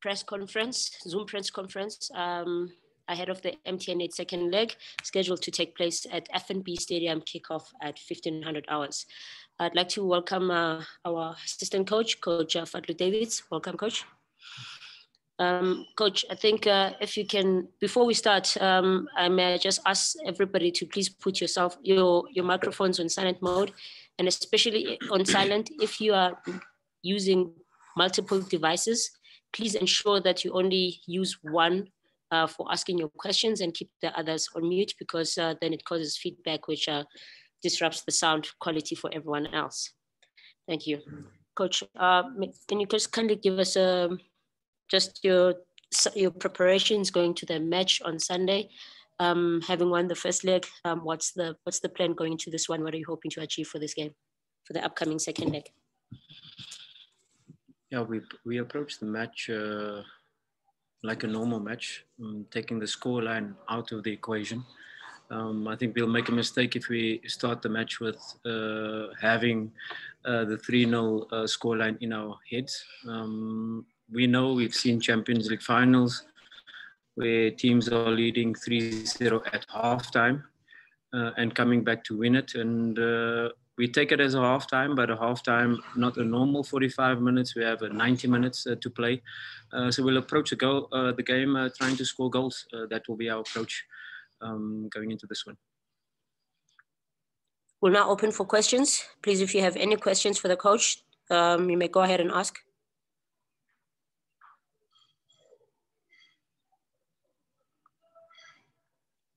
press conference, Zoom press conference, ahead of the MTN Eight second leg, scheduled to take place at FNB Stadium, kickoff at 1500 hours. I'd like to welcome our assistant coach, Coach Fadlu Davids. Welcome, Coach. Coach, I think if you can, before we start, I may just ask everybody to please put yourself, your microphones on silent mode, and especially on silent. If you are using multiple devices, please ensure that you only use one for asking your questions and keep the others on mute, because then it causes feedback, which disrupts the sound quality for everyone else. Thank you. Coach, can you just kindly give us a just your preparations going to the match on Sunday, having won the first leg? What's the plan going into this one? What are you hoping to achieve for this game, for the upcoming second leg? Yeah, we approach the match like a normal match, taking the scoreline out of the equation. I think we'll make a mistake if we start the match with having the 3-0 scoreline in our heads. We know we've seen Champions League finals where teams are leading 3-0 at halftime and coming back to win it. And we take it as a halftime, but a halftime, not a normal 45 minutes. We have 90 minutes to play. So we'll approach the game trying to score goals. That will be our approach going into this one. We'll now open for questions. Please, if you have any questions for the coach, you may go ahead and ask.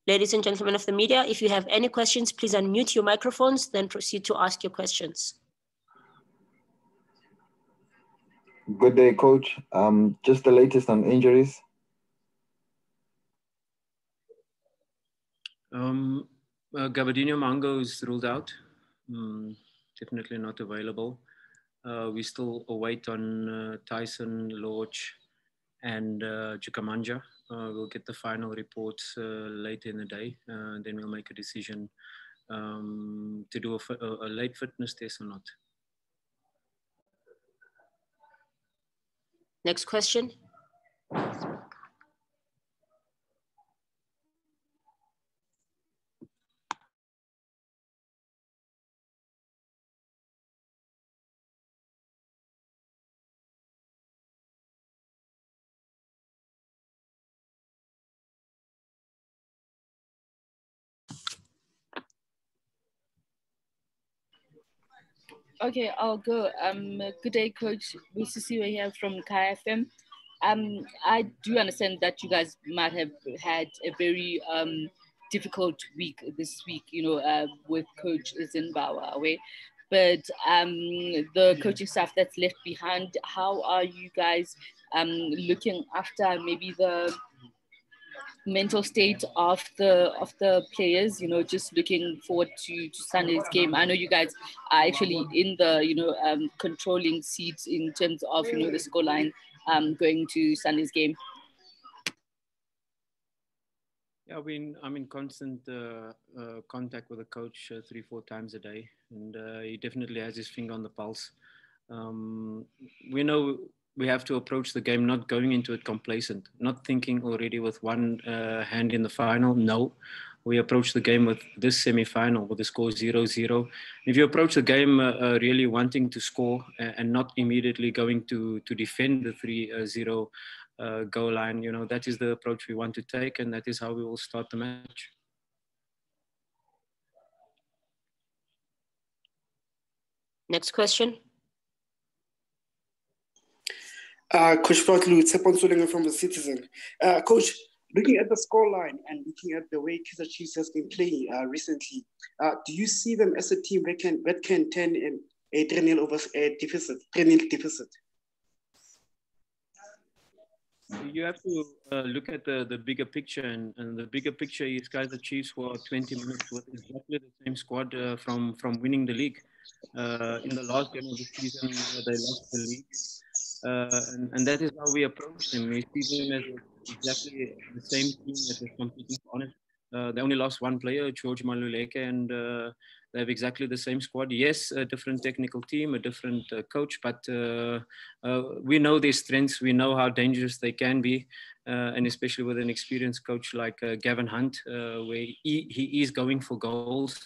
Ladies and gentlemen of the media, if you have any questions, please unmute your microphones, then proceed to ask your questions. Good day, Coach. Just the latest on injuries. Gabadinho Mango is ruled out. Definitely not available. We still await on Tyson, Lorch, and Bukamanja. We'll get the final reports later in the day. Then we'll make a decision to do a late fitness test or not. Next question. Okay, I'll go. Good day, Coach. We We're here from Kai FM. I do understand that you guys might have had a very difficult week this week, you know, with Coach Zinnbauer away. But the coaching staff that's left behind, how are you guys looking after maybe the mental state of the players, you know, just looking forward to Sunday's game? I know you guys are actually in the, you know, controlling seats in terms of, you know, the scoreline going to Sunday's game. Yeah, I'm in constant contact with the coach 3-4 times a day, and he definitely has his finger on the pulse. We know we have to approach the game not going into it complacent, not thinking already with one hand in the final. No, we approach the game with this semi-final with the score 0-0. If you approach the game really wanting to score and not immediately going to defend the 3-0 goal line, you know, that is the approach we want to take, and that is how we will start the match. Next question. Coach Fadlu, Siphon Sulenga from The Citizen. Coach, looking at the scoreline and looking at the way Kaizer Chiefs has been playing recently, do you see them as a team that can turn in a 3-0 over a deficit? 3-0 deficit. You have to look at the bigger picture, and the bigger picture is Kaizer Chiefs were 20 minutes with exactly the same squad from winning the league. In the last game of the season, they lost the league. And that is how we approach them. We see them as exactly the same team that is competing on it. They only lost one player, George Maluleke, and They have exactly the same squad. Yes, a different technical team, a different coach, but we know their strengths. We know how dangerous they can be, and especially with an experienced coach like Gavin Hunt, where he is going for goals.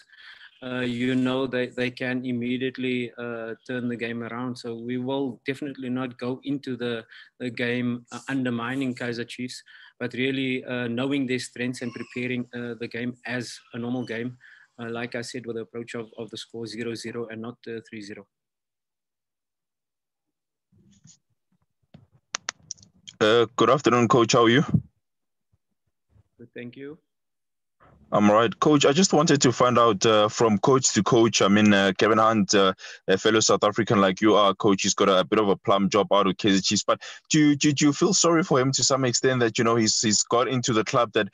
You know, they can immediately turn the game around. So we will definitely not go into the game undermining Kaizer Chiefs, but really knowing their strengths and preparing the game as a normal game. Like I said, with the approach of the score 0-0 and not 3-0. Good afternoon, Coach. How are you? Good, thank you. I'm all right. Coach, I just wanted to find out from coach to coach. I mean, Kevin Hunt, a fellow South African like you are, Coach, he's got a bit of a plum job out of Kaizer Chiefs. But do you feel sorry for him to some extent that, you know, he's got into the club that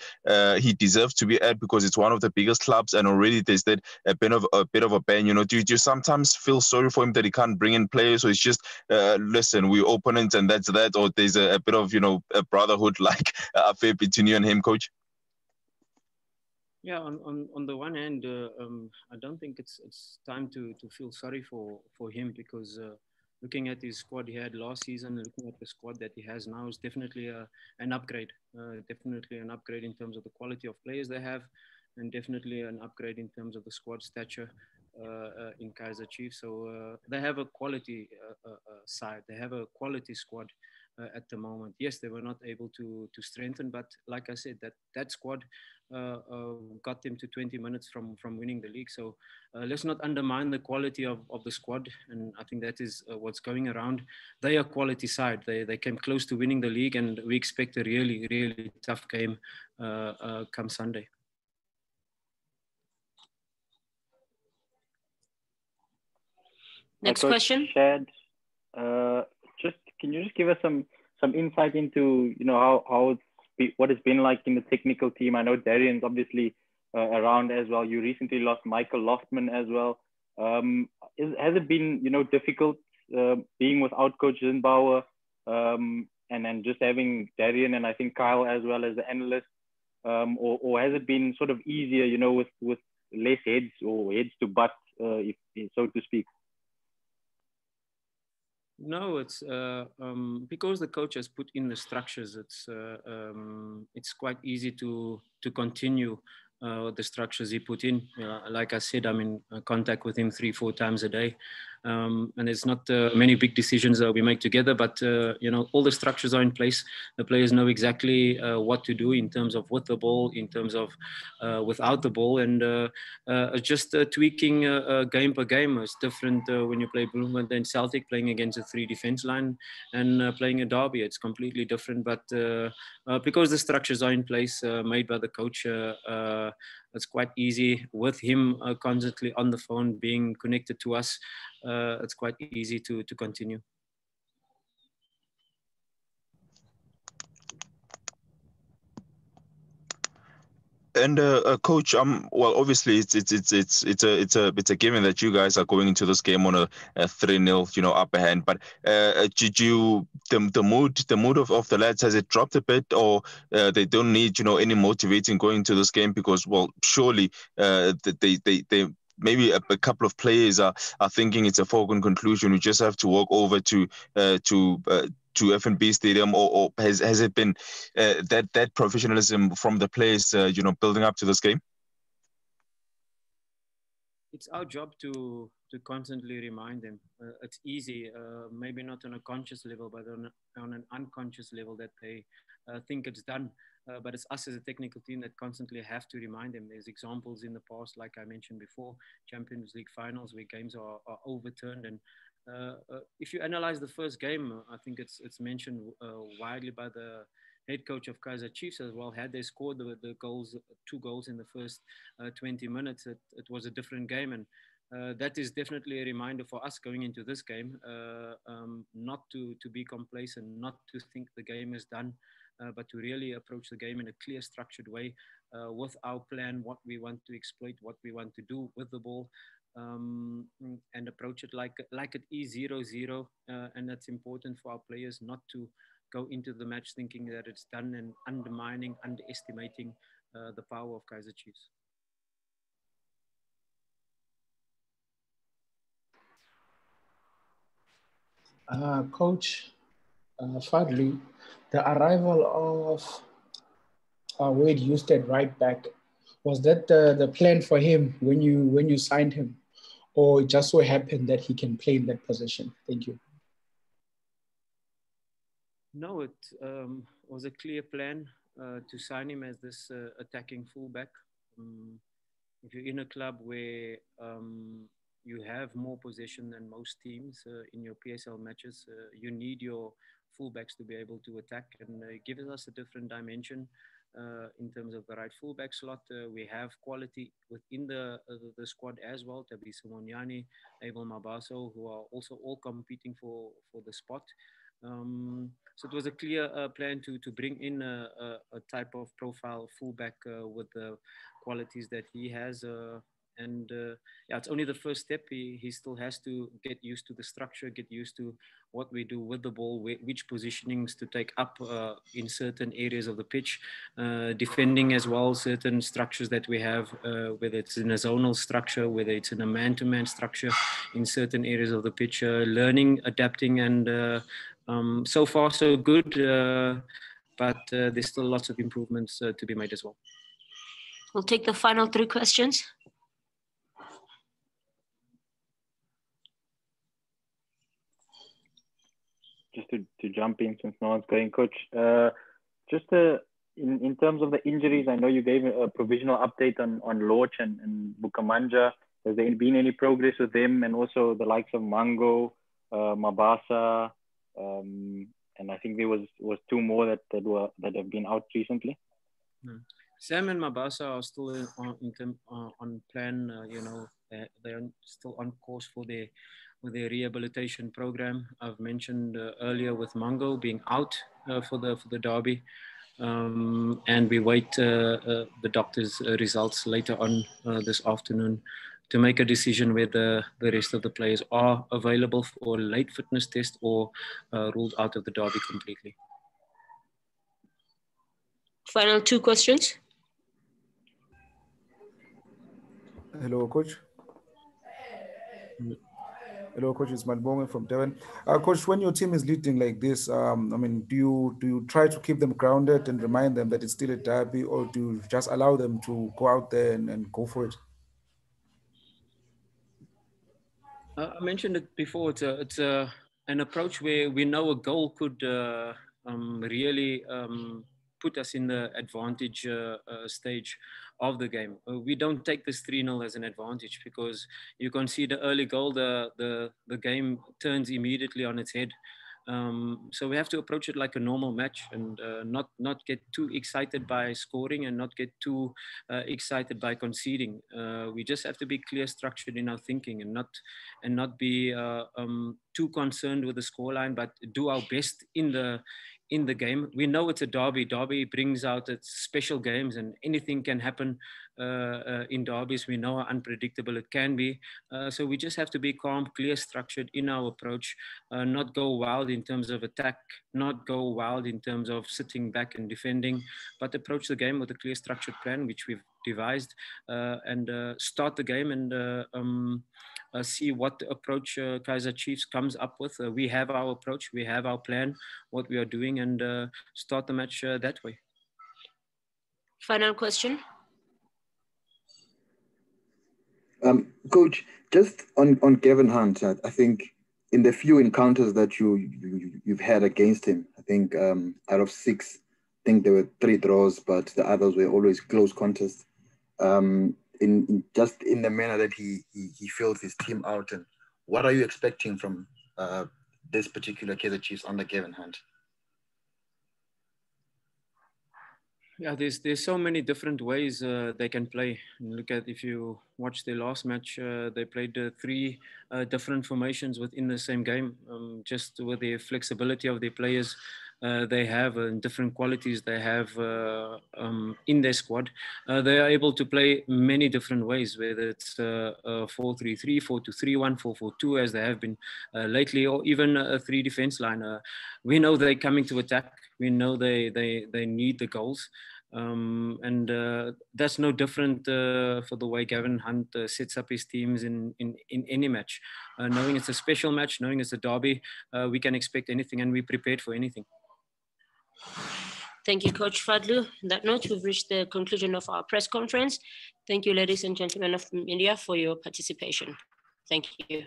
he deserves to be at because it's one of the biggest clubs and already there's that a bit of a ban, you know? Do you sometimes feel sorry for him that he can't bring in players, or it's just, listen, we're opponents and that's that, or there's a bit of, you know, a brotherhood-like affair between you and him, Coach? Yeah, on the one hand, I don't think it's time to feel sorry for him, because looking at his squad he had last season, looking at the squad that he has now, is definitely an upgrade. Definitely an upgrade in terms of the quality of players they have, and definitely an upgrade in terms of the squad stature in Kaizer Chiefs. So they have a quality side. They have a quality squad at the moment. Yes, they were not able to strengthen, but like I said, that squad got them to 20 minutes from winning the league. So let's not undermine the quality of the squad, and I think that is what's going around. They are quality side. They came close to winning the league, and we expect a really, really tough game come Sunday. Next question. Shad, can you just give us some insight into, you know, how what it's been like in the technical team? I know Darian's obviously around as well. You recently lost Michael Loftman as well. Has it been, you know, difficult being without Coach Zinnbauer and just having Darian and I think Kyle as well as the analyst, or has it been sort of easier, you know, with less heads or heads to butt, if so to speak? No, it's because the coach has put in the structures. It's quite easy to continue the structures he put in. Like I said, I'm in contact with him 3-4 times a day, and it's not many big decisions that we make together. But you know, all the structures are in place. The players know exactly what to do in terms of with the ball, in terms of without the ball, and just tweaking game per game. It's different when you play Bloemfontein, Celtic, playing against a 3 defense line, and playing a derby. It's completely different. But because the structures are in place, made by the coach, it's quite easy with him constantly on the phone, being connected to us. It's quite easy to continue. And coach, well, obviously it's a given that you guys are going into this game on a 3-0, you know, upper hand. But did you the mood of the lads, has it dropped a bit, or they don't need, you know, any motivating going into this game? Because, well, surely they maybe a couple of players are thinking it's a foregone conclusion. We just have to walk over to FNB Stadium, or has it been that professionalism from the players, you know, building up to this game? It's our job to constantly remind them. It's easy, maybe not on a conscious level, but on an unconscious level, that they think it's done. But it's us as a technical team that constantly have to remind them. There's examples in the past, like I mentioned before, Champions League finals where games are overturned. And if you analyze the first game, I think it's mentioned widely by the head coach of Kaizer Chiefs as well. Had they scored two goals in the first 20 minutes, it was a different game. And that is definitely a reminder for us going into this game, not to be complacent, not to think the game is done, but to really approach the game in a clear, structured way, with our plan, what we want to exploit, what we want to do with the ball, and approach it like it is 0-0. And that's important for our players, not to go into the match thinking that it's done and underestimating the power of Kaizer Chiefs. Coach Fadlu, the arrival of Wade Eustead right back, was that the plan for him when you signed him, or it just so happened that he can play in that position? Thank you. No, it was a clear plan to sign him as this attacking fullback. If you're in a club where you have more possession than most teams in your PSL matches, you need your fullbacks to be able to attack, and it gives us a different dimension in terms of the right fullback slot. We have quality within the squad as well. Tabiso Monyane, Abel Mabaso, who are also all competing for the spot. So it was a clear plan to bring in a type of profile fullback with the qualities that he has. And it's only the first step. He still has to get used to the structure, get used to what we do with the ball, which positionings to take up in certain areas of the pitch, defending as well, certain structures that we have, whether it's in a zonal structure, whether it's in a man-to-man structure, in certain areas of the pitch, learning, adapting, and so far so good, but there's still lots of improvements to be made as well. We'll take the final three questions. Just to jump in since no one's going, Coach, in terms of the injuries, I know you gave a provisional update on Lorch and Bukamanja. Has there been any progress with them, and also the likes of Mango, Mabasa, and I think there was two more that have been out recently? Mm. Sam and Mabasa are still on plan, they're still on course for their rehabilitation program. I've mentioned earlier with Mango being out for the derby, and we wait the doctor's results later on this afternoon to make a decision whether the rest of the players are available for a late fitness test or ruled out of the derby completely. Final two questions. Hello, Coach. Hello, Coach. It's Malbone from Devon. Coach, when your team is leading like this, do you try to keep them grounded and remind them that it's still a derby, or do you just allow them to go out there and go for it? I mentioned it before. It's an approach where we know a goal could really put us in the advantage stage of the game. We don't take this 3-0 as an advantage, because you can see the early goal, the game turns immediately on its head. So we have to approach it like a normal match, and not get too excited by scoring, and not get too excited by conceding. We just have to be clear, structured in our thinking, and not be too concerned with the scoreline, but do our best in the game. We know it's a derby. Derby brings out its special games, and anything can happen in derbies. We know how unpredictable it can be. So we just have to be calm, clear, structured in our approach, not go wild in terms of attack, not go wild in terms of sitting back and defending, but approach the game with a clear, structured plan, which we've devised, and start the game and see what approach Kaizer Chiefs comes up with. We have our approach, we have our plan, what we are doing, and start the match that way. Final question. Coach, just on Kevin Hunt, I think in the few encounters that you've had against him, I think out of 6, I think there were 3 draws, but the others were always close contests. In the manner that he fills his team out, and what are you expecting from this particular Kaizer Chiefs under Gavin Hunt? Yeah, there's so many different ways they can play. Look at, if you watch their last match, they played 3 different formations within the same game. Just with the flexibility of their players, they have different qualities they have in their squad. They are able to play many different ways, whether it's 4-3-3, 4-2-3-1, 4-4-2, as they have been lately, or even a 3 defense line. We know they're coming to attack. We know they need the goals. And that's no different for the way Gavin Hunt sets up his teams in any match. Knowing it's a special match, knowing it's a derby, we can expect anything and we're prepared for anything. Thank you, Coach Fadlu. On that note, we've reached the conclusion of our press conference. Thank you, ladies and gentlemen of media, for your participation. Thank you.